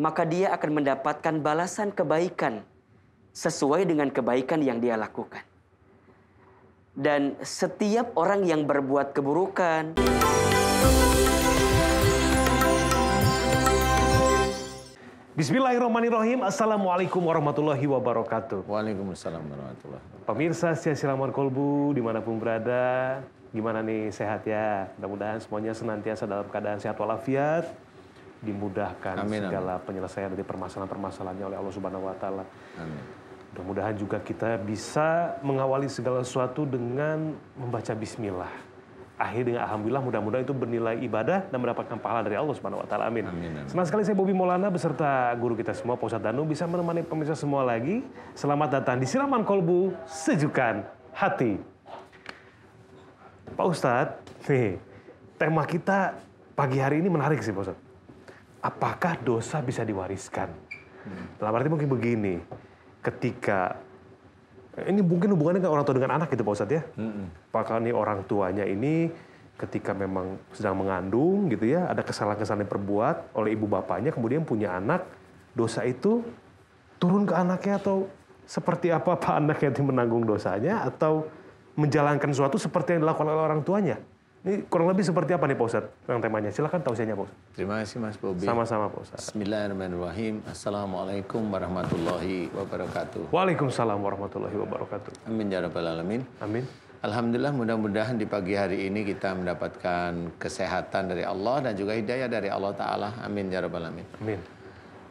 maka dia akan mendapatkan balasan kebaikan sesuai dengan kebaikan yang dia lakukan. Dan setiap orang yang berbuat keburukan, Bismillahirrahmanirrahim. Assalamualaikum warahmatullahi wabarakatuh. Waalaikumsalam warahmatullahi wabarakatuh. Pemirsa Siraman Qolbu dimanapun berada, gimana nih sehat ya? Mudah-mudahan semuanya senantiasa dalam keadaan sehat walafiat, dimudahkan segala penyelesaian dari permasalahan-permasalahannya oleh Allah Subhanahu wa Ta'ala. Mudah-mudahan juga kita bisa mengawali segala sesuatu dengan membaca bismillah. Akhir dengan alhamdulillah, mudah-mudahan itu bernilai ibadah dan mendapatkan pahala dari Allah Subhanahu wa Ta'ala. Amin. Senang sekali saya Bobi Molana beserta guru kita semua Ustadz Dhanu bisa menemani pemirsa semua lagi. Selamat datang di Siraman Qolbu, sejukkan hati. Pak Ustadz, nih tema kita pagi hari ini menarik sih Pak Ustadz. Apakah dosa bisa diwariskan? Dalam arti mungkin begini, ketika ini mungkin hubungannya dengan orang tua dengan anak gitu Pak Ustadz ya. Apakah nih orang tuanya ini ketika memang sedang mengandung gitu ya, ada kesalahan-kesalahan yang diperbuat oleh ibu bapaknya, kemudian punya anak, dosa itu turun ke anaknya atau seperti apa anaknya yang menanggung dosanya atau menjalankan sesuatu seperti yang dilakukan oleh orang tuanya? Ini kurang lebih seperti apa nih Pak Ustadz yang temanya? Silahkan tausiahnya Pak Ustadz. Terima kasih Mas Bobi. Sama-sama Pak Ustadz. Bismillahirrahmanirrahim. Assalamualaikum warahmatullahi wabarakatuh. Waalaikumsalam warahmatullahi wabarakatuh. Amin ya rabbal alamin. Amin. Alhamdulillah, mudah-mudahan di pagi hari ini kita mendapatkan kesehatan dari Allah dan juga hidayah dari Allah Ta'ala. Amin ya rabbal alamin. Amin.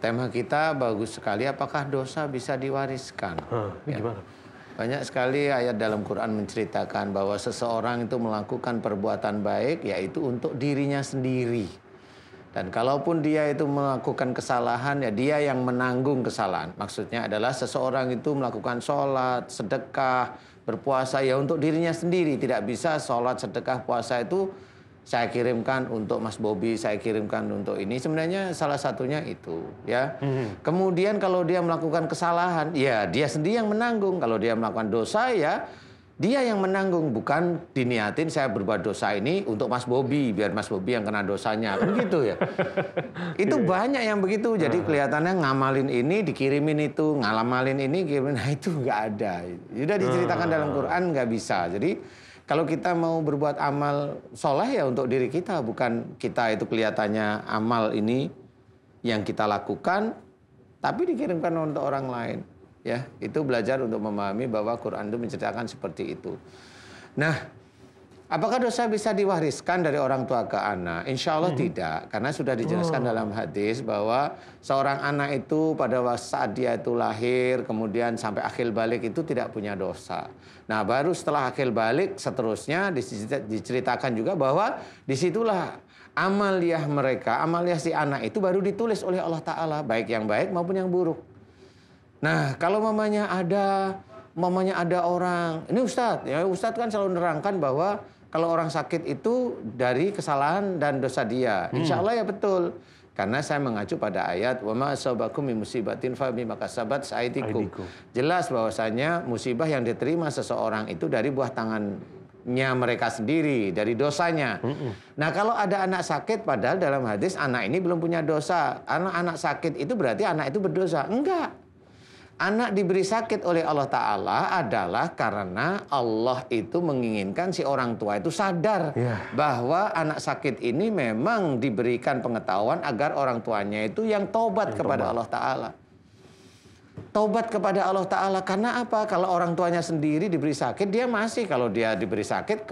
Tema kita bagus sekali, apakah dosa bisa diwariskan? Ini gimana? Banyak sekali ayat dalam Quran menceritakan bahwa seseorang itu melakukan perbuatan baik yaitu untuk dirinya sendiri. Dan kalaupun dia itu melakukan kesalahan, ya dia yang menanggung kesalahan. Maksudnya adalah seseorang itu melakukan sholat, sedekah, berpuasa ya untuk dirinya sendiri. Tidak bisa sholat, sedekah, puasa itu saya kirimkan untuk Mas Bobi, saya kirimkan untuk ini. Sebenarnya salah satunya itu, ya. Kemudian kalau dia melakukan kesalahan, ya dia sendiri yang menanggung. Kalau dia melakukan dosa, ya dia yang menanggung. Bukan diniatin saya berbuat dosa ini untuk Mas Bobi, biar Mas Bobi yang kena dosanya. Kan gitu ya. Itu banyak yang begitu. Jadi kelihatannya ngamalin ini, dikirimin itu. Ngamalin ini, kirimin. Nah itu nggak ada. Sudah diceritakan dalam Quran, nggak bisa. Jadi kalau kita mau berbuat amal soleh ya untuk diri kita, bukan kita itu kelihatannya amal ini yang kita lakukan, tapi dikirimkan untuk orang lain. Ya, itu belajar untuk memahami bahwa Quran itu menceritakan seperti itu. Nah, apakah dosa bisa diwariskan dari orang tua ke anak? Insya Allah tidak, karena sudah dijelaskan dalam hadis bahwa seorang anak itu pada saat dia itu lahir, kemudian sampai akhir balik itu tidak punya dosa. Nah, baru setelah akil balik seterusnya diceritakan juga bahwa disitulah amaliyah mereka, amaliyah si anak itu baru ditulis oleh Allah Ta'ala. Baik yang baik maupun yang buruk. Nah, kalau mamanya ada orang, ini Ustadz, ya Ustadz kan selalu menerangkan bahwa kalau orang sakit itu dari kesalahan dan dosa dia. Insya Allah ya betul. Karena saya mengacu pada ayat wa ma asabakum min musibatin fa bima kasabat aydikum. Jelas bahwasanya musibah yang diterima seseorang itu dari buah tangannya mereka sendiri, dari dosanya. Nah, kalau ada anak sakit padahal dalam hadis anak ini belum punya dosa. Anak sakit itu berarti anak itu berdosa. Enggak. Anak diberi sakit oleh Allah Ta'ala adalah karena Allah itu menginginkan si orang tua itu sadar bahwa anak sakit ini memang diberikan pengetahuan agar orang tuanya itu yang tobat kepada Allah Ta'ala. Tobat kepada Allah Ta'ala karena apa? Kalau orang tuanya sendiri diberi sakit, dia masih. Kalau dia diberi sakit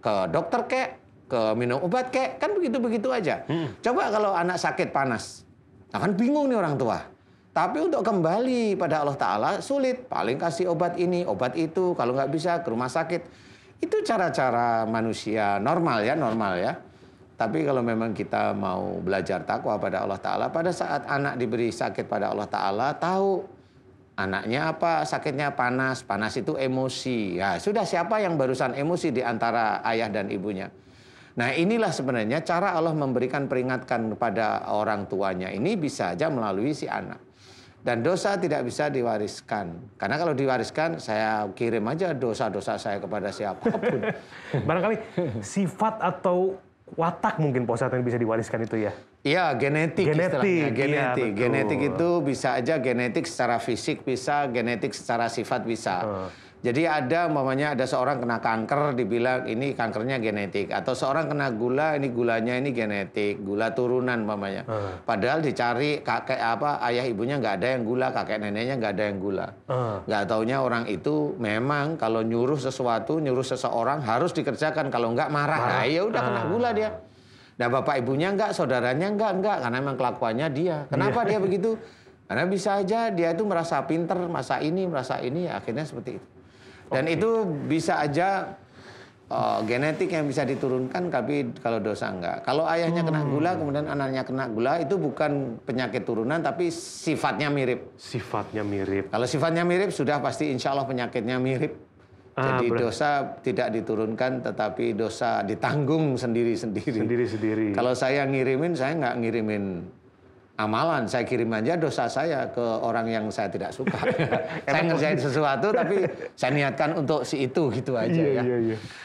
ke dokter kek, ke minum obat kek, kan begitu-begitu aja. Coba kalau anak sakit panas, akan bingung nih orang tua. Tapi untuk kembali pada Allah Ta'ala sulit. Paling kasih obat ini, obat itu. Kalau nggak bisa ke rumah sakit. Itu cara-cara manusia normal ya. Tapi kalau memang kita mau belajar takwa pada Allah Ta'ala. Pada saat anak diberi sakit pada Allah Ta'ala, tahu anaknya apa, sakitnya panas. Panas itu emosi. Ya sudah, siapa yang barusan emosi di antara ayah dan ibunya. Nah inilah sebenarnya cara Allah memberikan peringatan kepada orang tuanya. Ini bisa aja melalui si anak. Dan dosa tidak bisa diwariskan. Karena kalau diwariskan, saya kirim aja dosa-dosa saya kepada siapapun. Barangkali sifat atau watak mungkin Pak Ustadz yang bisa diwariskan itu ya? Iya, genetik itu bisa aja genetik secara fisik bisa, genetik secara sifat bisa. Jadi ada umpamanya ada seorang kena kanker dibilang ini kankernya genetik, atau seorang kena gula ini gulanya ini genetik, gula turunan umpamanya. Padahal dicari kakek apa ayah ibunya nggak ada yang gula, kakek neneknya nggak ada yang gula. Nggak taunya orang itu memang kalau nyuruh sesuatu, nyuruh seseorang harus dikerjakan, kalau nggak marah. Nah, ya udah kena gula dia. Nah, bapak ibunya enggak, saudaranya enggak, karena memang kelakuannya dia. Kenapa dia begitu? Karena bisa aja dia itu merasa pinter, merasa ini, akhirnya seperti itu. Dan itu bisa aja genetik yang bisa diturunkan, tapi kalau dosa enggak. Kalau ayahnya kena gula, kemudian anaknya kena gula, itu bukan penyakit turunan, tapi sifatnya mirip. Sifatnya mirip. Kalau sifatnya mirip, sudah pasti insya Allah penyakitnya mirip. Jadi dosa tidak diturunkan, tetapi dosa ditanggung sendiri-sendiri. Kalau saya ngirimin, saya nggak ngirimin amalan. Saya kirim aja dosa saya ke orang yang saya tidak suka. Saya ngerjain sesuatu, tapi saya niatkan untuk si itu, gitu aja.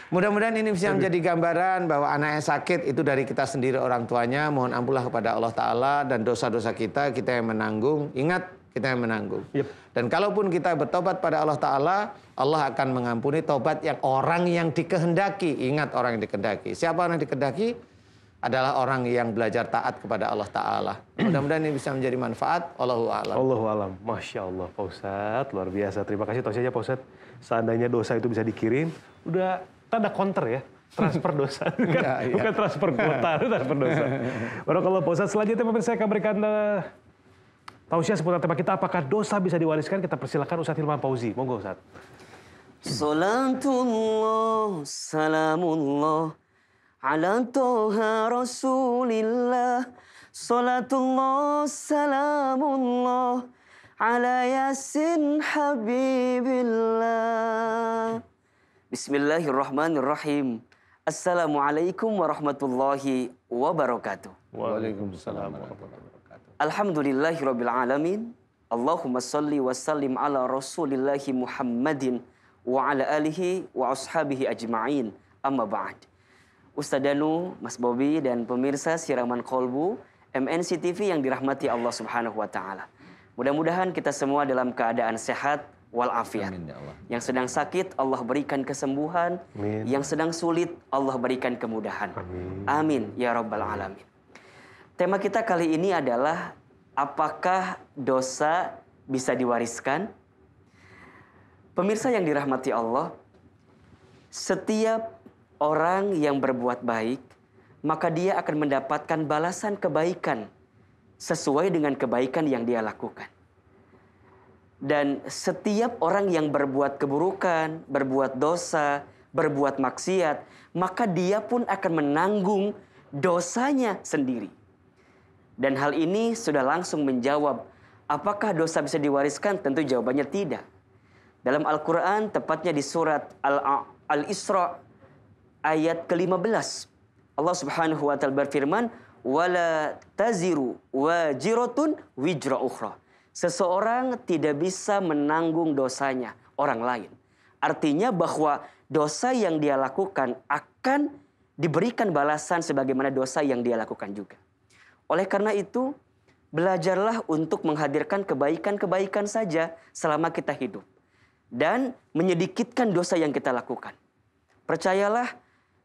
Mudah-mudahan ini bisa menjadi gambaran bahwa anaknya sakit itu dari kita sendiri orang tuanya. Mohon ampunlah kepada Allah Ta'ala, dan dosa-dosa kita, kita yang menanggung. Ingat, kita yang menanggung. Dan kalaupun kita bertobat pada Allah Ta'ala, Allah akan mengampuni tobat yang orang yang dikehendaki. Ingat, orang yang dikehendaki. Siapa orang yang dikehendaki? Adalah orang yang belajar taat kepada Allah Ta'ala. Mudah-mudahan ini bisa menjadi manfaat. Allahu a'lam. Allahu a'lam. Masya Allah, Pak Ustadz. Luar biasa. Terima kasih tausiahnya, Pak Ustadz. Seandainya dosa itu bisa dikirim, udah tak ada counter ya. Transfer dosa, bukan transfer kuota, transfer dosa. Barakallah, Pak Ustadz. Selanjutnya, pemirsa, saya akan berikan tausiah seputar tema kita, apakah dosa bisa diwariskan? Kita persilakan Ustadz Hilman Fauzi. Monggo, Ustadz. Salatullah, salamullah, ala toha rasulillah. Salatullah, salamullah, ala yasin habibillah. Bismillahirrahmanirrahim. Assalamualaikum warahmatullahi wabarakatuh. Waalaikumsalam warahmatullahi wabarakatuh. Alhamdulillahirabbil alamin. Allahumma shalli wa sallim ala rasulillahi Muhammadin wa ala alihi wa ashabihi ajma'in. Amma ba'd. Ustadz Dhanu, Mas Bobi dan pemirsa Siraman Qolbu MNC TV yang dirahmati Allah Subhanahu wa taala. Mudah-mudahan kita semua dalam keadaan sehat wal afiat. Amin, ya Allah. Yang sedang sakit Allah berikan kesembuhan, amin. Yang sedang sulit Allah berikan kemudahan. Amin, amin ya rabbal alamin. Tema kita kali ini adalah apakah dosa bisa diwariskan? Pemirsa yang dirahmati Allah, setiap orang yang berbuat baik, maka dia akan mendapatkan balasan kebaikan sesuai dengan kebaikan yang dia lakukan. Dan setiap orang yang berbuat keburukan, berbuat dosa, berbuat maksiat, maka dia pun akan menanggung dosanya sendiri. Dan hal ini sudah langsung menjawab, apakah dosa bisa diwariskan? Tentu jawabannya tidak. Dalam Al-Quran, tepatnya di surat Al-Isra ayat ke-15. Allah Subhanahu wa ta'ala berfirman, "Wala taziru wajiratun wijra ukhra." Seseorang tidak bisa menanggung dosanya orang lain. Artinya bahwa dosa yang dia lakukan akan diberikan balasan sebagaimana dosa yang dia lakukan juga. Oleh karena itu, belajarlah untuk menghadirkan kebaikan-kebaikan saja selama kita hidup. Dan menyedikitkan dosa yang kita lakukan. Percayalah,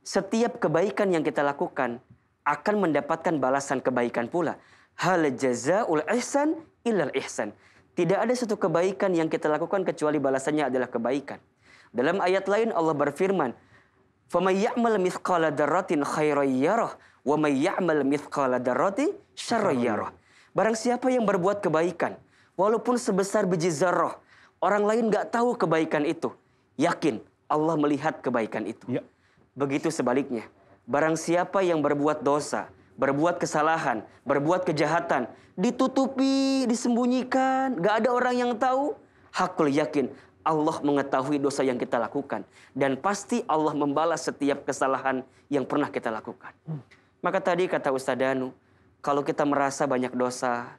setiap kebaikan yang kita lakukan akan mendapatkan balasan kebaikan pula. Hal jazaul ihsan illal ihsan. Tidak ada satu kebaikan yang kita lakukan kecuali balasannya adalah kebaikan. Dalam ayat lain Allah berfirman, فَمَنْ يَعْمَلْ مِثْقَالَ دَرَّةٍ خَيْرًا يَرَهُ وَمَنْ يَعْمَلْ مِثْقَالَ دَرَّةٍ شَرًّا يَرَهُ. Barang siapa yang berbuat kebaikan, walaupun sebesar biji zarrah, orang lain gak tahu kebaikan itu. Yakin, Allah melihat kebaikan itu. Ya. Begitu sebaliknya. Barang siapa yang berbuat dosa, berbuat kesalahan, berbuat kejahatan, ditutupi, disembunyikan, gak ada orang yang tahu, hakul yakin. Allah mengetahui dosa yang kita lakukan. Dan pasti Allah membalas setiap kesalahan yang pernah kita lakukan. Maka tadi kata Ustadz Dhanu, kalau kita merasa banyak dosa,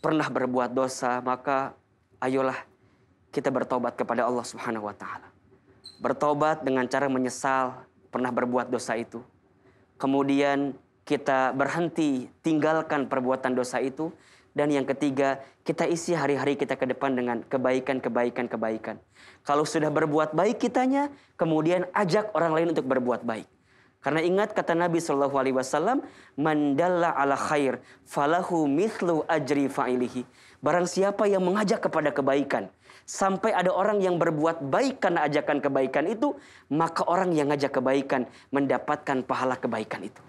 pernah berbuat dosa, maka ayolah kita bertobat kepada Allah Subhanahu wa ta'ala. Bertobat dengan cara menyesal pernah berbuat dosa itu. Kemudian kita berhenti tinggalkan perbuatan dosa itu. Dan yang ketiga, kita isi hari-hari kita ke depan dengan kebaikan. Kalau sudah berbuat baik kitanya, kemudian ajak orang lain untuk berbuat baik. Karena ingat kata Nabi SAW, man dalla ala khair falahu mithlu ajri fa'ilihi. Barang siapa yang mengajak kepada kebaikan, sampai ada orang yang berbuat baik karena ajakan kebaikan itu, maka orang yang ngajak kebaikan mendapatkan pahala kebaikan itu.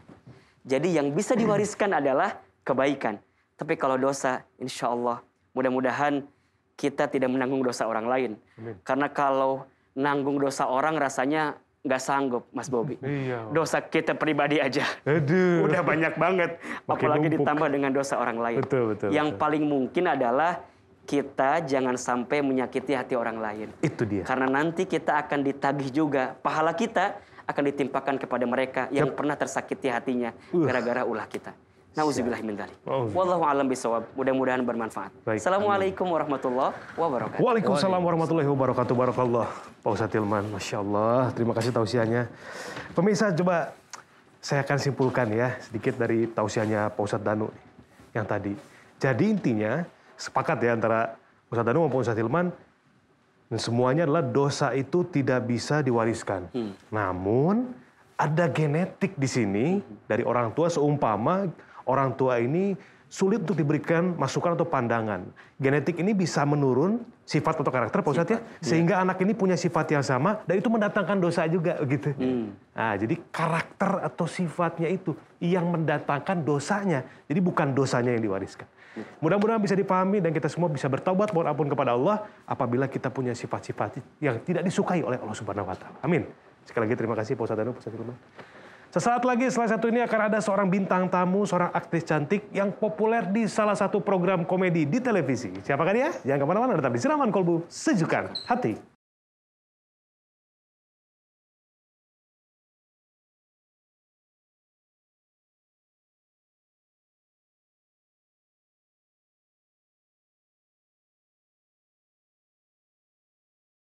Jadi yang bisa diwariskan adalah kebaikan. Tapi kalau dosa, insya Allah, mudah-mudahan kita tidak menanggung dosa orang lain. Amin. Karena kalau nanggung dosa orang rasanya nggak sanggup, Mas Bobi. Iya. Dosa kita pribadi aja. Aduh. Udah banyak banget. Apalagi ditambah dengan dosa orang lain. Betul, yang paling mungkin adalah kita jangan sampai menyakiti hati orang lain. Itu dia. Karena nanti kita akan ditagih juga. Pahala kita akan ditimpakan kepada mereka yang pernah tersakiti hatinya gara-gara ulah kita. Nauzubillah min dzalik. Wallahu a'lam bishawab. Mudah-mudahan bermanfaat. Baik. Assalamualaikum warahmatullahi wabarakatuh. Waalaikumsalam warahmatullahi wabarakatuh. Barakallah. Pak Ustadz Hilman, Masya Allah. Terima kasih tausiahnya. Pemirsa, coba saya akan simpulkan ya sedikit dari tausiahnya Pak Ustadz Dhanu yang tadi. Jadi intinya sepakat ya antara Ustadz Dhanu maupun Ustadz Hilman. Semuanya adalah dosa itu tidak bisa diwariskan. Namun ada genetik di sini dari orang tua seumpama. Orang tua ini sulit untuk diberikan masukan atau pandangan. Genetik ini bisa menurun sifat atau karakter, Pak Ustadz ya, sehingga anak ini punya sifat yang sama dan itu mendatangkan dosa juga gitu. Nah, jadi karakter atau sifatnya itu yang mendatangkan dosanya. Jadi bukan dosanya yang diwariskan. Mudah-mudahan bisa dipahami dan kita semua bisa bertaubat mohon ampun kepada Allah apabila kita punya sifat-sifat yang tidak disukai oleh Allah Subhanahu wa Ta'ala. Amin. Sekali lagi terima kasih Pak Ustadz Dhanu, Pak Ustadz Hilman. Sesaat lagi setelah satu ini akan ada seorang bintang tamu, seorang aktris cantik yang populer di salah satu program komedi di televisi. Siapakah dia? Jangan kemana-mana, tetap di Siraman Qolbu, sejukkan hati.